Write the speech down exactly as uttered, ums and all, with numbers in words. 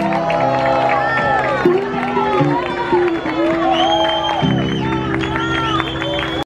Tchau!